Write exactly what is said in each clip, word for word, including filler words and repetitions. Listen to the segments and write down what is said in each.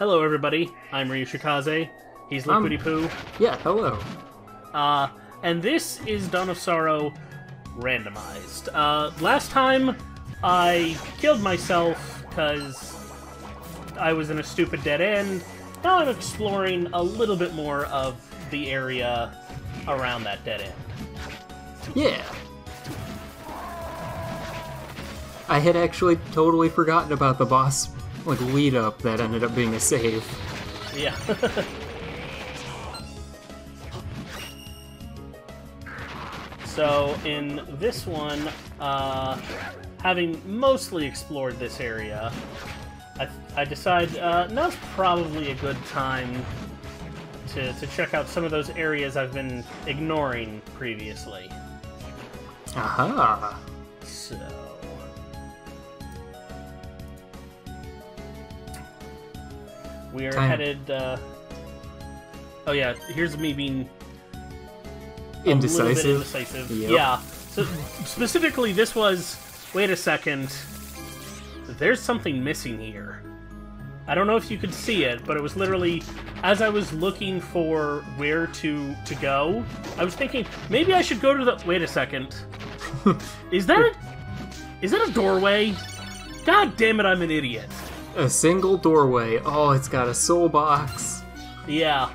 Hello, everybody. I'm Ryushikaze. He's Liquidypoo. Um, yeah, hello. Uh, and this is Dawn of Sorrow Randomized. Uh, last time, I killed myself because I was in a stupid dead end. Now I'm exploring a little bit more of the area around that dead end. Yeah. I had actually totally forgotten about the boss, like, lead-up that ended up being a save. Yeah. So, in this one, uh, having mostly explored this area, I, I decide uh, now's probably a good time to, to check out some of those areas I've been ignoring previously. Aha! Uh-huh. So... we are time. headed, uh... oh yeah, here's me being... Indecisive. A little bit indecisive. Yep. Yeah. So, specifically, this was... Wait a second. There's something missing here. I don't know if you could see it, but it was literally... as I was looking for where to, to go, I was thinking, maybe I should go to the... Wait a second. Is that a... Is that a doorway? God damn it, I'm an idiot. A single doorway. Oh, it's got a soul box. Yeah.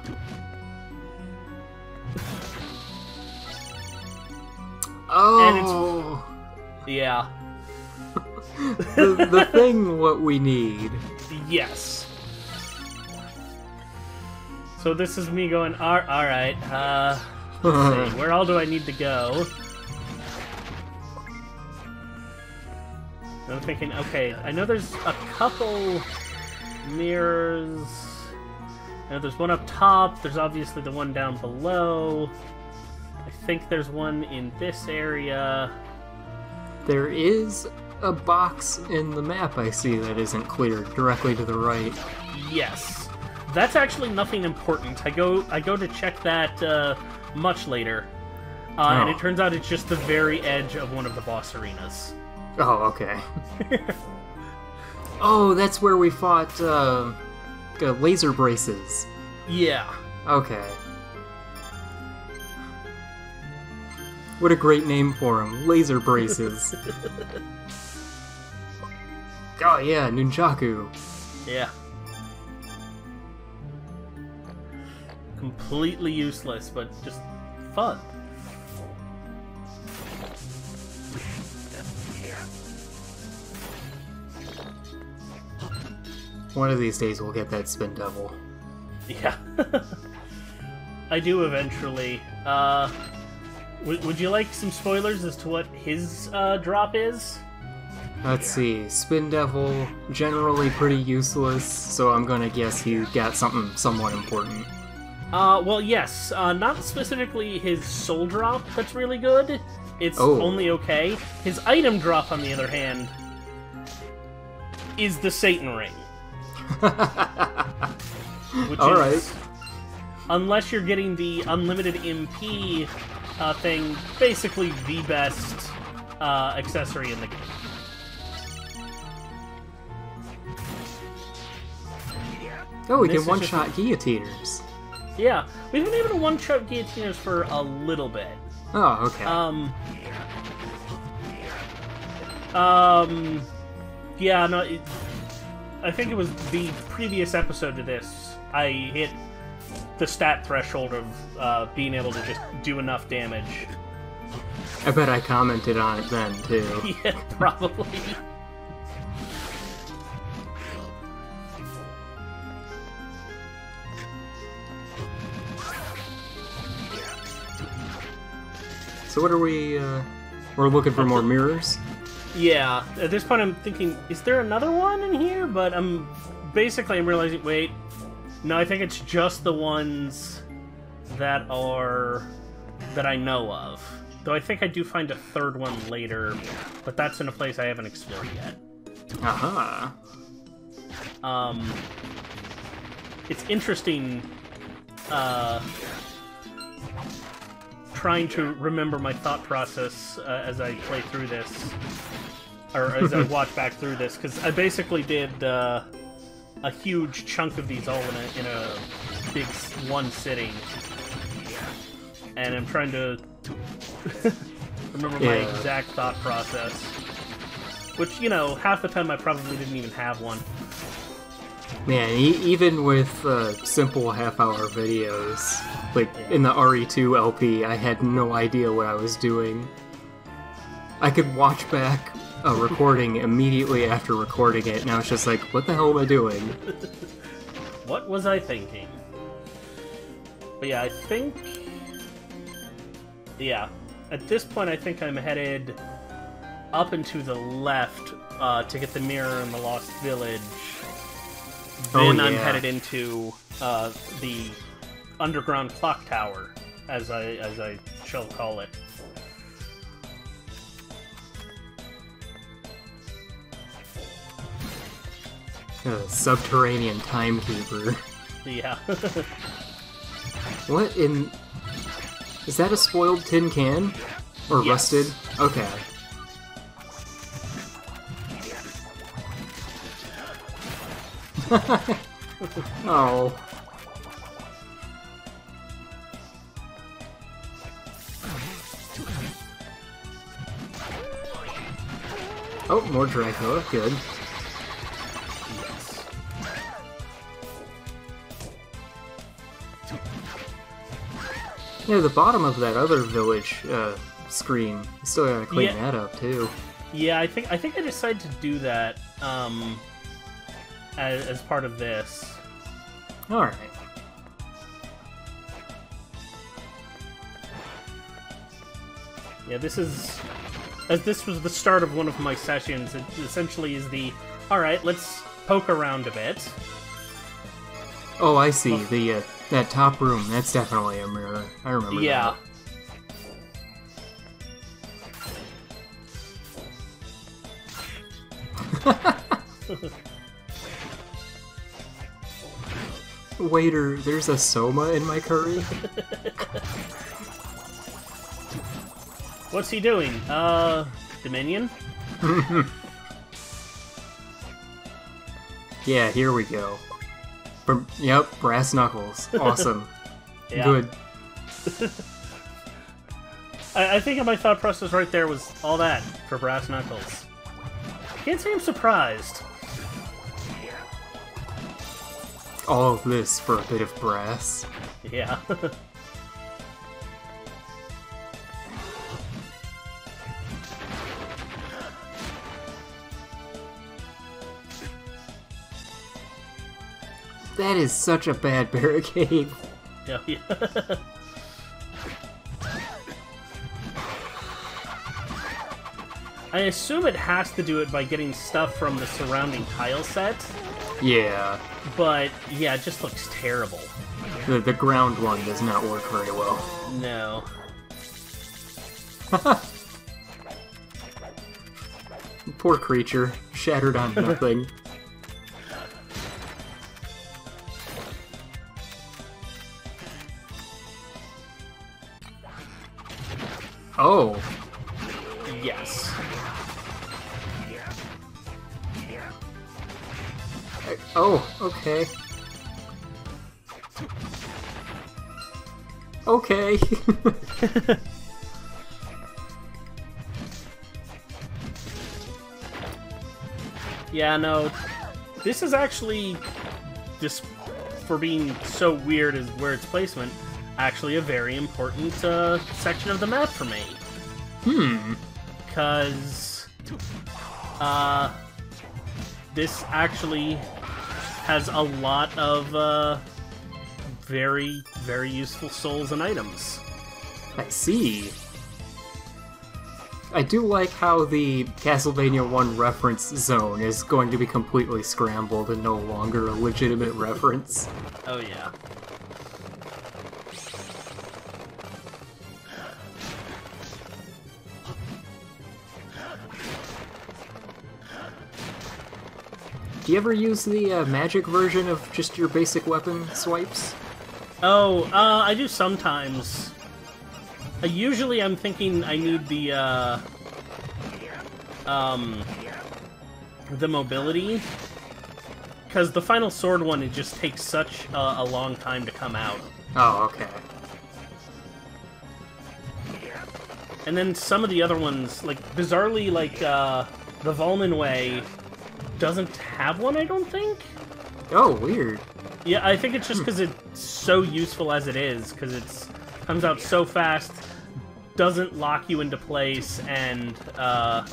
Oh. And it's... yeah. the, the thing what we need. Yes. So this is me going, all right, uh, let's see, where all do I need to go? I'm thinking, okay, I know there's a couple mirrors. I know there's one up top. There's obviously the one down below. I think there's one in this area. There is a box in the map I see that isn't cleared directly to the right. Yes. That's actually nothing important. I go I go to check that uh, much later. Uh, oh. And it turns out it's just the very edge of one of the boss arenas. Oh, okay. Oh, that's where we fought uh, uh, Laser Braces. Yeah. Okay. What a great name for him, Laser Braces. Oh, yeah, Nunchaku. Yeah. Completely useless, but just fun. One of these days we'll get that Spin Devil. Yeah. I do eventually. Uh, w would you like some spoilers as to what his uh, drop is? Let's see. Spin Devil, generally pretty useless, so I'm going to guess he got something somewhat important. Uh, well, yes. Uh, not specifically his soul drop that's really good. It's oh. only okay. His item drop, on the other hand, is the Satan Ring. Which All is, right. Unless you're getting the unlimited M P uh, thing, basically the best uh, accessory in the game. Oh, we can one-shot guillotiners. Yeah, we've been able to one-shot guillotiners for a little bit. Oh, okay. Um. Um. Yeah. No. It, I think it was the previous episode to this, I hit the stat threshold of uh, being able to just do enough damage. I bet I commented on it then, too. Yeah, probably. So what are we, uh, we're looking for more mirrors? Yeah, at this point I'm thinking, is there another one in here? But I'm basically I'm realizing, wait, no, I think it's just the ones that are, that I know of. Though I think I do find a third one later, but that's in a place I haven't explored yet. Aha. Uh-huh. Um, it's interesting, uh, trying to remember my thought process uh, as I play through this. Or as I watch back through this, because I basically did uh, a huge chunk of these all in a, in a big one sitting. And I'm trying to remember yeah. my exact thought process. Which, you know, half the time I probably didn't even have one. Man, e even with uh, simple half-hour videos, like yeah. in the R E two L P, I had no idea what I was doing. I could watch back a recording immediately after recording it, and I was just like, what the hell am I doing? What was I thinking? But yeah, I think... Yeah, at this point I think I'm headed up and to the left uh, to get the mirror in the Lost Village. Then oh, yeah. I'm headed into uh, the Underground Clock Tower, as I as I shall call it. Uh, subterranean timekeeper. Yeah. What in? Is that a spoiled tin can? Or yes. rusted? Okay. Oh. Oh, more Dracoa. Good. Yes. Yeah, the bottom of that other village uh, screen. Still gotta clean yeah. that up too. Yeah, I think I think I decided to do that. Um. As, as part of this. Alright. Yeah, this is... As this was the start of one of my sessions, it essentially is the... Alright, let's poke around a bit. Oh, I see. Well, the uh, that top room, that's definitely a mirror. I remember yeah. that. Yeah. Waiter, there's a Soma in my curry? What's he doing? Uh, Dominion? Yeah, here we go. Br yep, brass knuckles. Awesome. Yeah. Good. I, I think my thought process right there was all that for brass knuckles. Can't say I'm surprised. All of this for a bit of brass. Yeah. That is such a bad barricade. Oh, yeah. I assume it has to do it by getting stuff from the surrounding tile set. Yeah. But, yeah, it just looks terrible. The, the ground one does not work very well. No. Poor creature, shattered on nothing. Oh. Yes. Oh, okay. Okay. Yeah, no. This is actually, just for being so weird as where its placement, actually a very important uh, section of the map for me. Hmm. Because, uh, this actually has a lot of uh, very, very useful souls and items. I see. I do like how the Castlevania one reference zone is going to be completely scrambled and no longer a legitimate reference. Oh yeah. Do you ever use the uh, magic version of just your basic weapon swipes? Oh, uh, I do sometimes. Uh, usually I'm thinking I need the, uh... Um... the mobility. because the final sword one, it just takes such uh, a long time to come out. Oh, okay. And then some of the other ones, like, bizarrely, like, uh, the Volman way doesn't have one, I don't think? Oh, weird. Yeah, I think it's just because it's so useful as it is, because it comes out so fast, doesn't lock you into place, and, uh...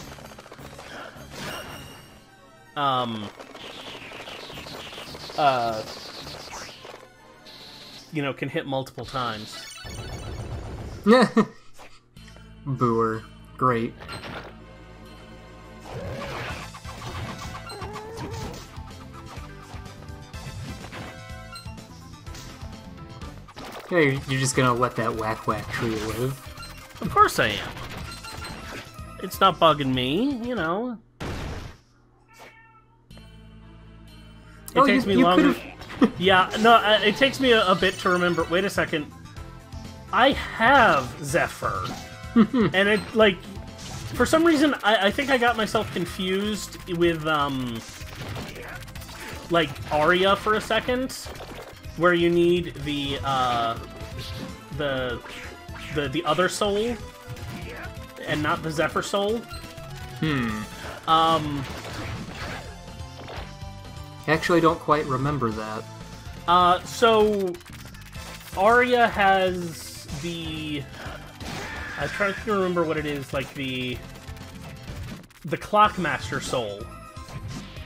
Um... Uh... You know, can hit multiple times. Yeah. Booer. Great. Yeah, you're, you're just gonna let that Whack Whack Tree live. Of course I am. It's not bugging me, you know. It oh, takes you, me you longer. Yeah, no, uh, it takes me a, a bit to remember. Wait a second. I have Zephyr. And it, like, for some reason, I, I think I got myself confused with, um, like, Arya for a second, where you need the, uh, the, the, the other soul, and not the Zephyr soul. Hmm. Um. I actually don't quite remember that. Uh, so, Arya has the... I'm trying to remember what it is, like the the Clockmaster Soul,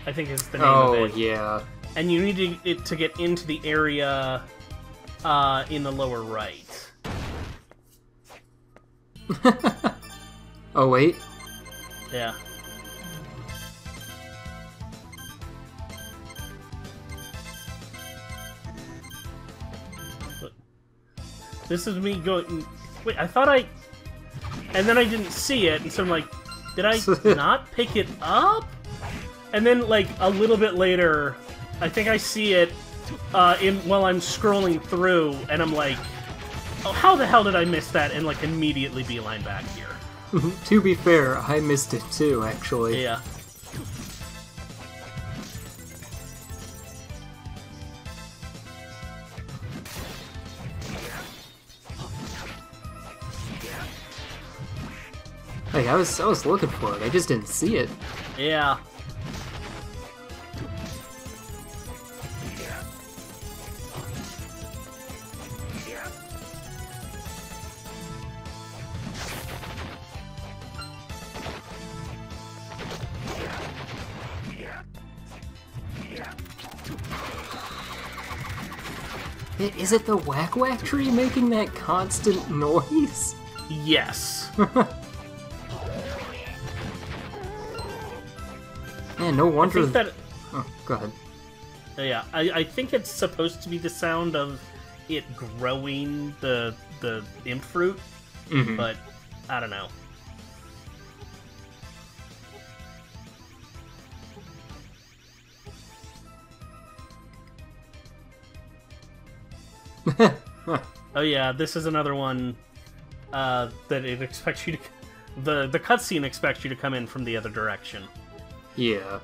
I think is the name oh, of it. Oh, yeah. And you need to, it to get into the area uh, in the lower right. Oh, wait. Yeah. Look. This is me going... Wait, I thought I... And then I didn't see it, and so I'm like, did I not pick it up? And then, like, a little bit later, I think I see it uh, in while I'm scrolling through, and I'm like, oh, how the hell did I miss that? And, like, immediately beeline back here. To be fair, I missed it too, actually. Yeah. Like, I was, I was looking for it. I just didn't see it. Yeah. Is it the Whack Whack Tree making that constant noise? Yes. Man, no wonder. I think that... Oh, go ahead. Yeah, I, I think it's supposed to be the sound of it growing the the imp fruit, mm-hmm. but I don't know. Huh. Oh yeah, this is another one uh, that it expects you to. The the cutscene expects you to come in from the other direction. Yeah.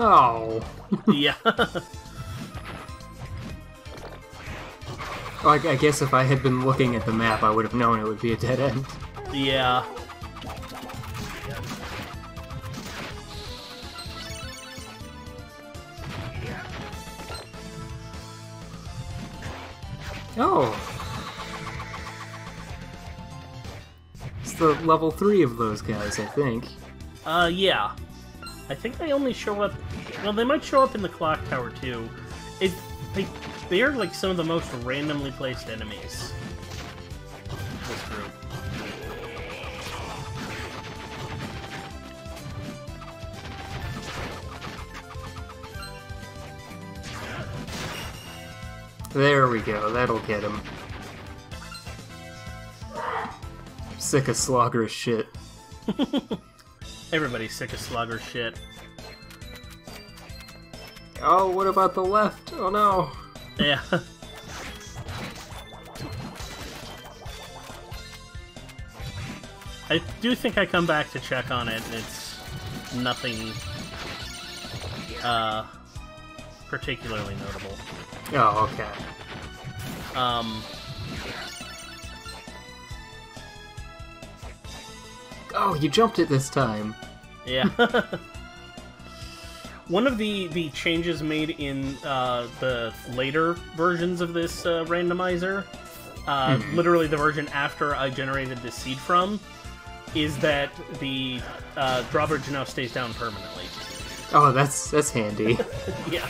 Oh. Yeah. I, I guess if I had been looking at the map, I would have known it would be a dead end. Yeah. Oh! It's the level three of those guys, I think. Uh, yeah. I think they only show up... Well, they might show up in the Clock Tower, too. It, they, they are, like, some of the most randomly placed enemies. This group. There we go, that'll get him. Sick of Slogras shit. Everybody's sick of Slogras shit. Oh, what about the left? Oh no. Yeah. I do think I come back to check on it, and it's nothing uh, particularly notable. Oh, okay. Um. Oh, you jumped it this time. Yeah. One of the, the changes made in uh, the later versions of this uh, randomizer, uh, hmm. literally the version after I generated this seed from, is that the uh, drawbridge now stays down permanently. Oh, that's that's handy. Yeah.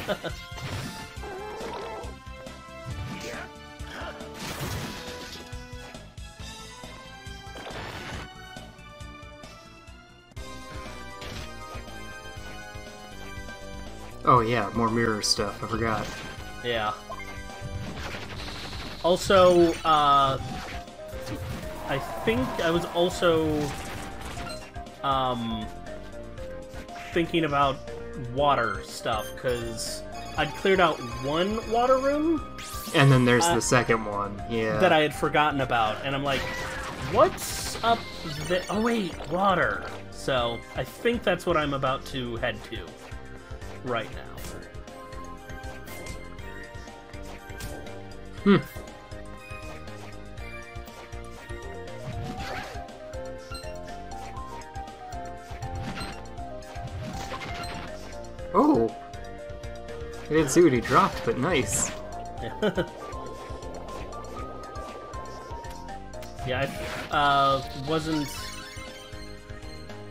Oh yeah, more mirror stuff, I forgot. Yeah. Also, uh... I think I was also um, thinking about water stuff, because I'd cleared out one water room. And then there's uh, the second one, yeah. That I had forgotten about, and I'm like, what's up there? Oh wait, water. So I think that's what I'm about to head to right now. Hmm. Oh! I didn't see what he dropped, but nice. Yeah, I uh, wasn't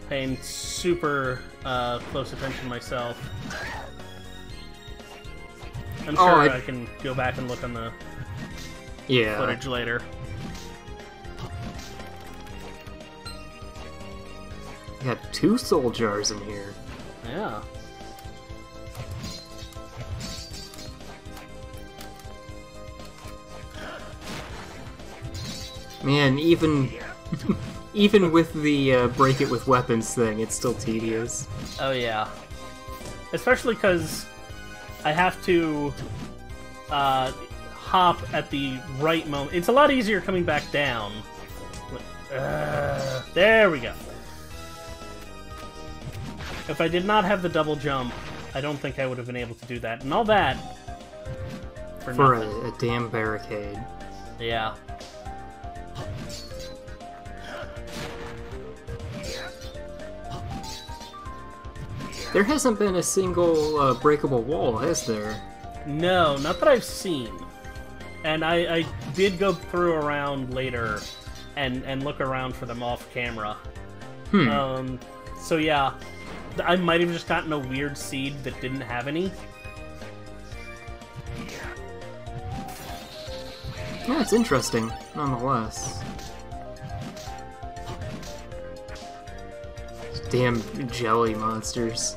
paying super uh, close attention myself. I'm sure oh, I... I can go back and look on the yeah. footage later. You got two soul jars in here. Yeah. Man, even even with the uh, break it with weapons thing, it's still tedious. Oh yeah, especially because I have to uh, hop at the right moment. It's a lot easier coming back down. Uh, there we go. If I did not have the double jump, I don't think I would have been able to do that, and all that for, for a, a damn barricade. Yeah. There hasn't been a single uh, breakable wall, has there? No, not that I've seen. And I, I did go through around later and, and look around for them off camera. Hmm. Um, so yeah, I might have just gotten a weird seed that didn't have any. Yeah, it's interesting, nonetheless. Damn jelly monsters.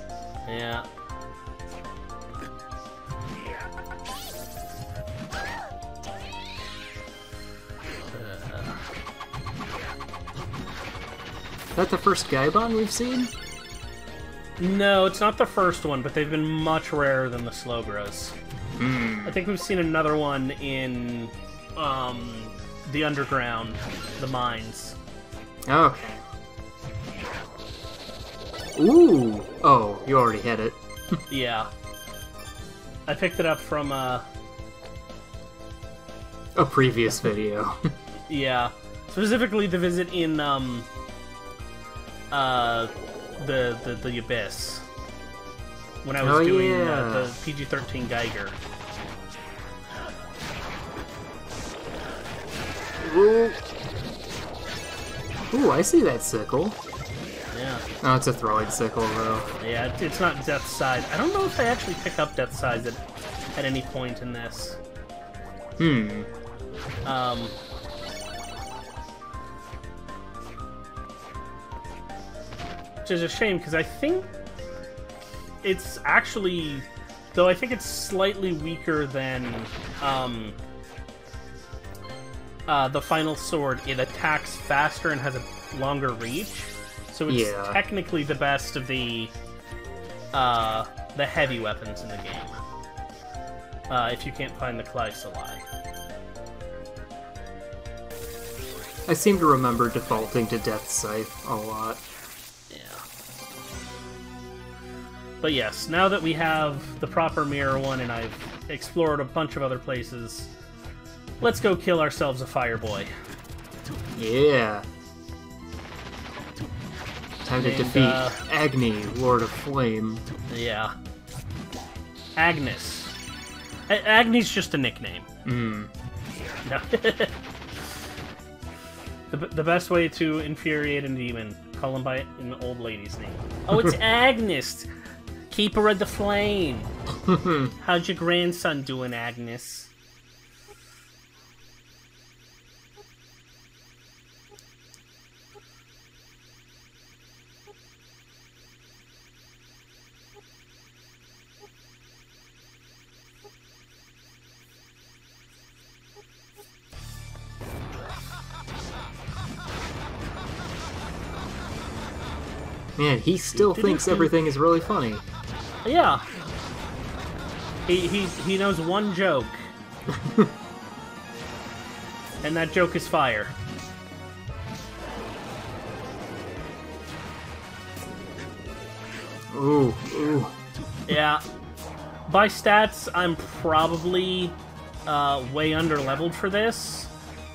Yeah. Is that the first Gaibon we've seen? No, it's not the first one, but they've been much rarer than the Slogras. Mm. I think we've seen another one in um, the underground, the mines. Okay. Ooh! Oh, you already had it. Yeah. I picked it up from, uh... a previous video. Yeah. Specifically the visit in, um... Uh... The, the, the Abyss. When I was oh, doing yeah. uh, the P G thirteen Geiger. Ooh. Ooh, I see that sickle. Yeah. Oh, it's a throwing sickle, though. Yeah, it's not Death Side. I don't know if they actually pick up Death Side at, at any point in this. Hmm. Um. Which is a shame, because I think it's actually... Though I think it's slightly weaker than um, uh, the final sword. It attacks faster and has a longer reach. So it's yeah. technically the best of the uh, the heavy weapons in the game. uh, if you can't find the Claiomh Solais. I seem to remember defaulting to Death Scythe a lot. But yes, now that we have the proper mirror one and I've explored a bunch of other places, let's go kill ourselves a Fireboy. Yeah. Time to and, defeat uh, Agni, Lord of Flame. Yeah. Agnes. A- Agni's just a nickname. Mm. No. the, b- the best way to infuriate a demon, call him by an old lady's name. Oh, it's Agnes! Keeper of the Flame! How's your grandson doing, Agnes? Man, he still thinks everything is really funny. Yeah. He he he knows one joke. And that joke is fire. Ooh, ooh. Yeah. By stats, I'm probably uh, way under leveled for this,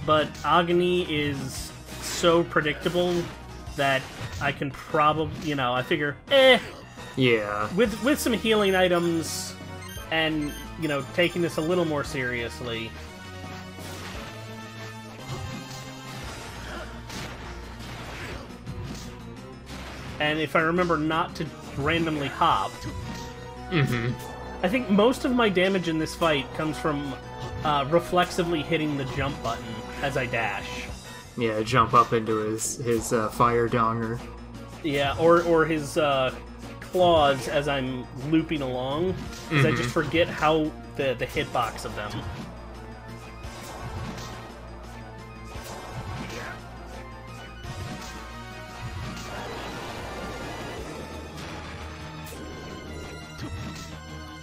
but Agni is so predictable that I can probably, you know, I figure, eh. Yeah. With with some healing items and, you know, taking this a little more seriously. And if I remember not to randomly hop, mm-hmm. I think most of my damage in this fight comes from uh, reflexively hitting the jump button as I dash. Yeah, jump up into his, his uh, fire donger. Yeah, or, or his... Uh, claws as I'm looping along, because mm-hmm. I just forget how the, the hitbox of them.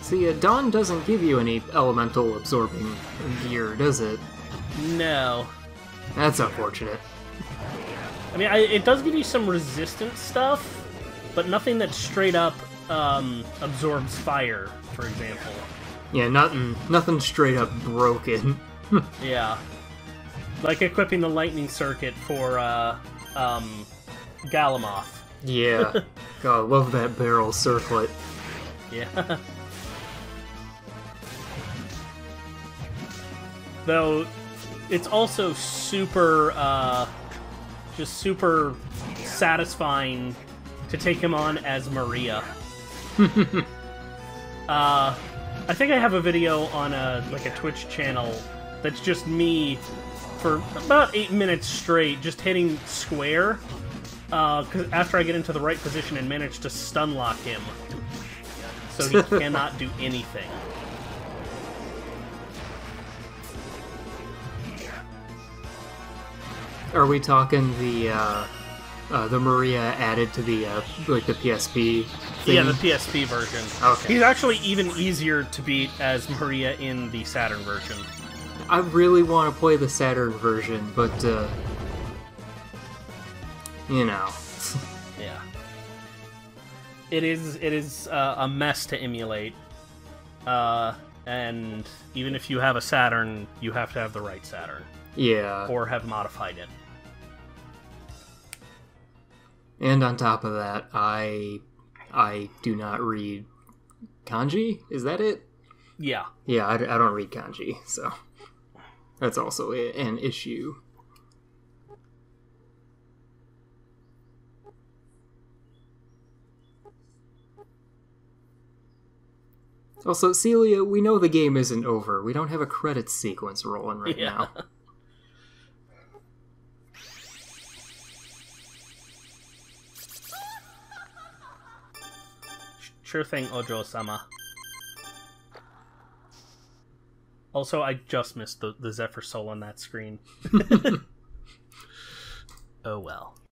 See, uh, Dawn doesn't give you any elemental absorbing gear, does it? No. That's unfortunate. I mean, I, it does give you some resistance stuff, but nothing that straight up um, absorbs fire, for example. Yeah, nothing, nothing straight up broken. Yeah, like equipping the lightning circuit for uh, um, Galamoth. Yeah, God, I love that barrel circlet. Yeah. Though, it's also super, uh, just super satisfying to take him on as Maria. uh, I think I have a video on a like a Twitch channel that's just me for about eight minutes straight, just hitting square. Uh, 'cause after I get into the right position and manage to stun lock him, so he cannot do anything. Are we talking the? Uh... Uh, the Maria added to the, uh, like, the P S P thing? Yeah, the P S P version. Okay. He's actually even easier to beat as Maria in the Saturn version. I really want to play the Saturn version, but, uh... you know. Yeah. It is, it is uh, a mess to emulate. Uh, and even if you have a Saturn, you have to have the right Saturn. Yeah. Or have modified it. And on top of that, I I do not read kanji? Is that it? Yeah. Yeah, I, I don't read kanji, so that's also an issue. Also, Celia, we know the game isn't over. We don't have a credits sequence rolling right yeah. now. Sure thing, Ojo-sama. Also, I just missed the, the Zephyr Soul on that screen. Oh well.